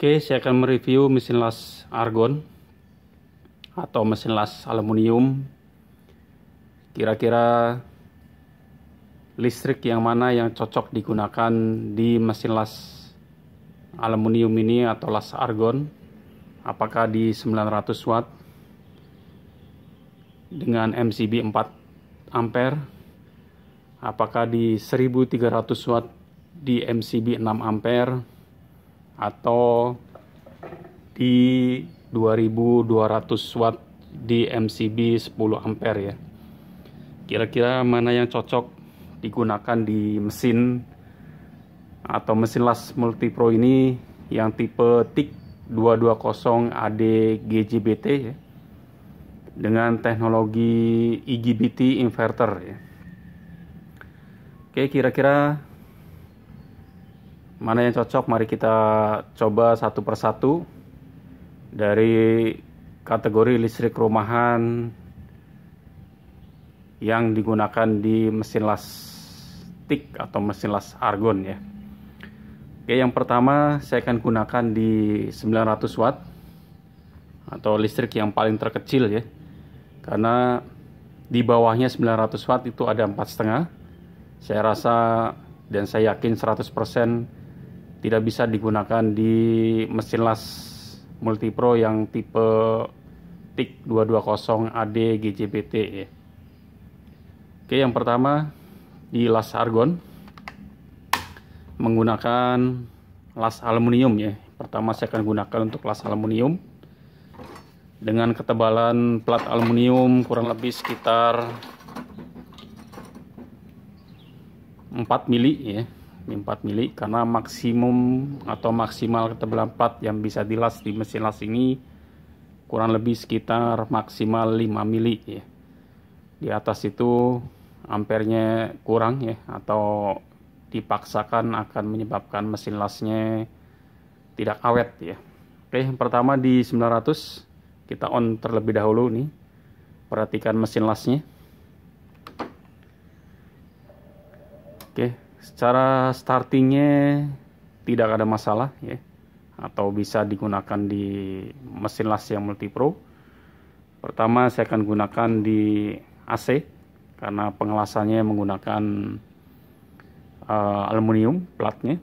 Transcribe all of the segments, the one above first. Oke, saya akan mereview mesin las argon atau mesin las aluminium. Kira-kira listrik yang mana yang cocok digunakan di mesin las aluminium ini atau las argon? Apakah di 900 watt dengan MCB 4 ampere? Apakah di 1300 watt di MCB 6 ampere? Atau di 2200 watt di MCB 10 ampere ya? Kira-kira mana yang cocok digunakan di mesin atau mesin las multipro ini yang tipe TIG 220 AD GJBT ya, dengan teknologi IGBT inverter ya. Oke, kira-kira mana yang cocok? Mari kita coba satu persatu dari kategori listrik rumahan yang digunakan di mesin las TIG atau mesin las argon ya. Oke, yang pertama saya akan gunakan di 900 watt atau listrik yang paling terkecil ya, karena di bawahnya 900 watt itu ada 4,5. Saya rasa dan saya yakin 100% tidak bisa digunakan di mesin las multipro yang tipe TIG 220 AD GJBT ya. Oke, yang pertama di las argon menggunakan las aluminium ya. Pertama saya akan gunakan untuk las aluminium dengan ketebalan plat aluminium kurang lebih sekitar 4 mili ya, 4 mili, karena maksimum atau maksimal ketebalan plat yang bisa dilas di mesin las ini kurang lebih sekitar maksimal 5 mili ya. Di atas itu ampernya kurang ya, atau dipaksakan akan menyebabkan mesin lasnya tidak awet ya. Oke, yang pertama di 900 kita on terlebih dahulu nih. Perhatikan mesin lasnya. Oke, secara startingnya tidak ada masalah ya, atau bisa digunakan di mesin las yang multipro. Pertama saya akan gunakan di AC karena pengelasannya menggunakan aluminium platnya.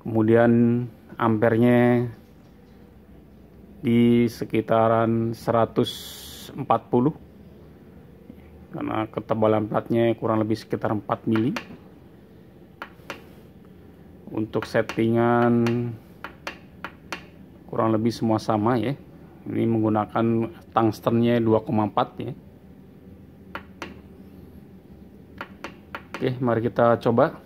Kemudian ampernya di sekitaran 140 karena ketebalan platnya kurang lebih sekitar 4 mili. Untuk settingan kurang lebih semua sama ya. Ini menggunakan tungstennya 2,4 ya. Oke, mari kita coba.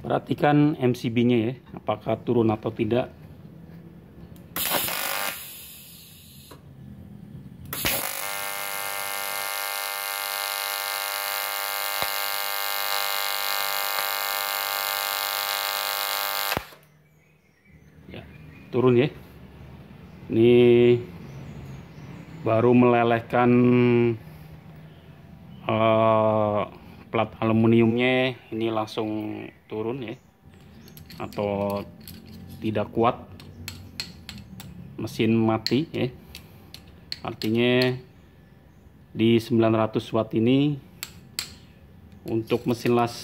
Perhatikan MCB-nya ya, apakah turun atau tidak. Turun ya, ini baru melelehkan plat aluminiumnya, ini langsung turun ya, atau tidak kuat, mesin mati ya. Artinya di 900 watt ini untuk mesin las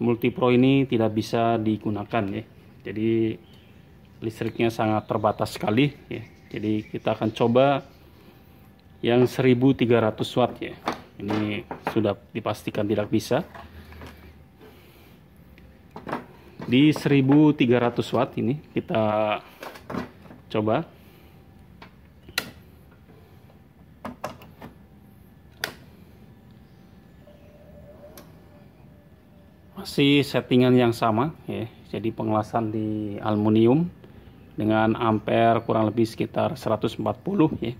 multipro ini tidak bisa digunakan ya. Jadi listriknya sangat terbatas sekali ya. Jadi kita akan coba yang 1300 watt ya. Ini sudah dipastikan tidak bisa. Di 1300 watt ini kita coba. Masih settingan yang sama ya. Jadi pengelasan di aluminium dengan ampere kurang lebih sekitar 140 ya.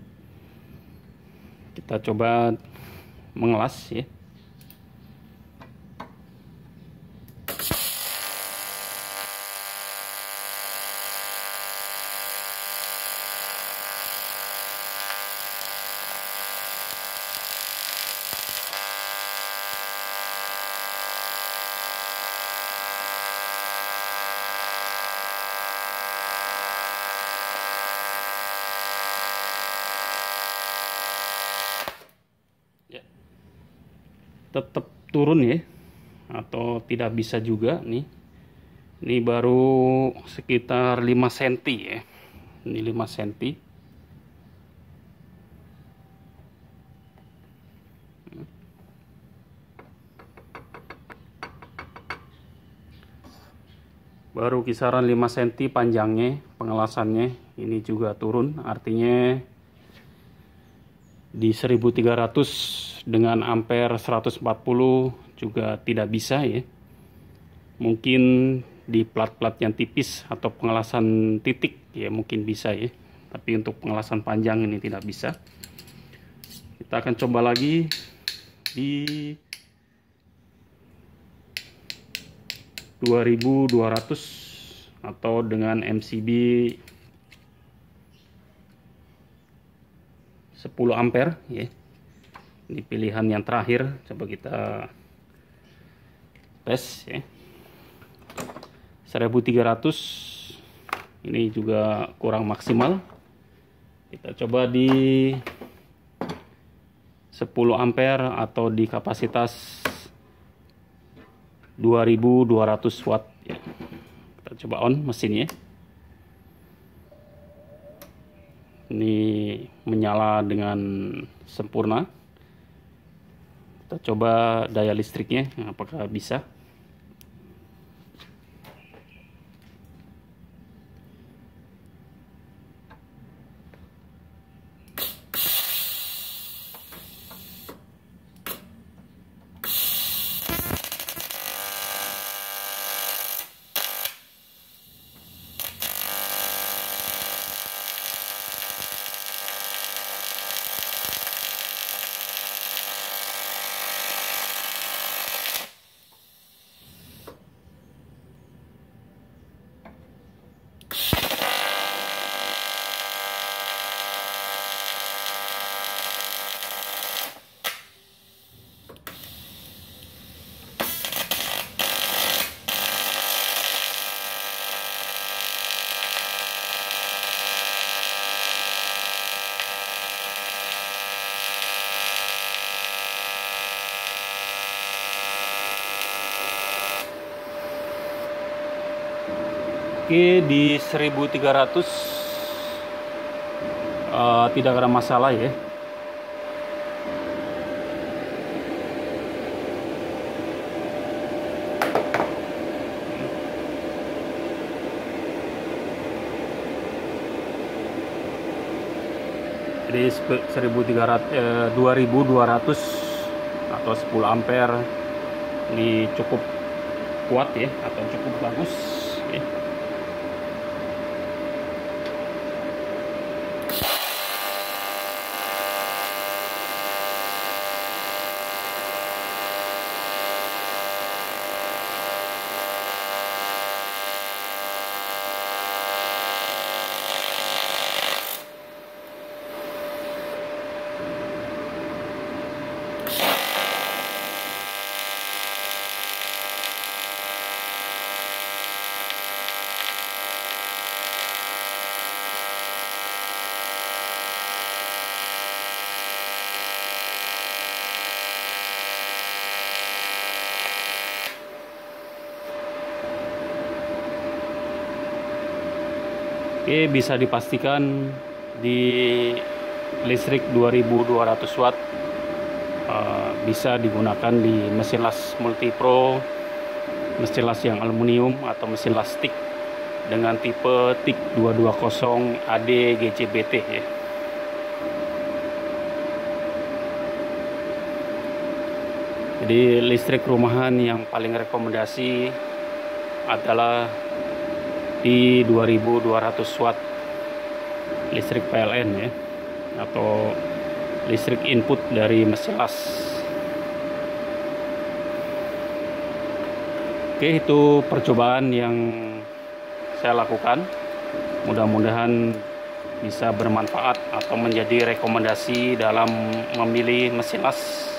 Kita coba mengelas ya. tetap turun ya, atau tidak bisa juga nih. Ini baru sekitar 5 cm ya. Ini 5 cm. Baru kisaran 5 cm panjangnya, pengelasannya. Ini juga turun, artinya di 1300 dengan ampere 140 juga tidak bisa ya. Mungkin di plat-plat yang tipis atau pengelasan titik ya mungkin bisa ya, tapi untuk pengelasan panjang ini tidak bisa. Kita akan coba lagi di 2200 atau dengan MCB 10 ampere ya. Ini pilihan yang terakhir, coba kita tes ya. 1300 ini juga kurang maksimal. Kita coba di 10 ampere atau di kapasitas 2200 watt ya. Kita coba on mesinnya. Ini menyala dengan sempurna. Kita coba daya listriknya apakah bisa. Oke, di 1300 tidak ada masalah ya. Jadi 2200 atau 10 ampere ini cukup kuat ya, atau cukup bagus ya. Oke, bisa dipastikan di listrik 2200 watt bisa digunakan di mesin las multipro, mesin las yang aluminium atau mesin las TIG dengan tipe TIG 220 AD GJBT ya. Jadi listrik rumahan yang paling rekomendasi adalah di 2200 watt listrik PLN ya, atau listrik input dari mesin las. Oke, itu percobaan yang saya lakukan, mudah-mudahan bisa bermanfaat atau menjadi rekomendasi dalam memilih mesin las.